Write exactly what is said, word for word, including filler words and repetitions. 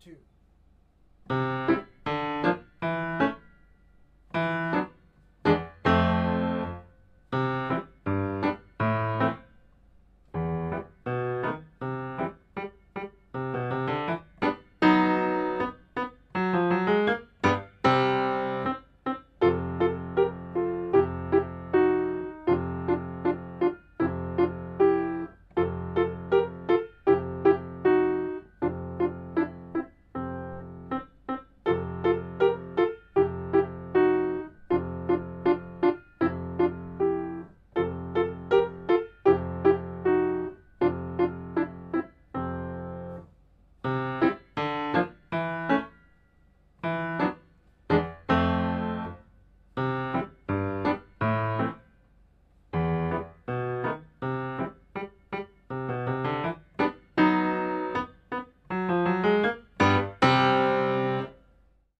two.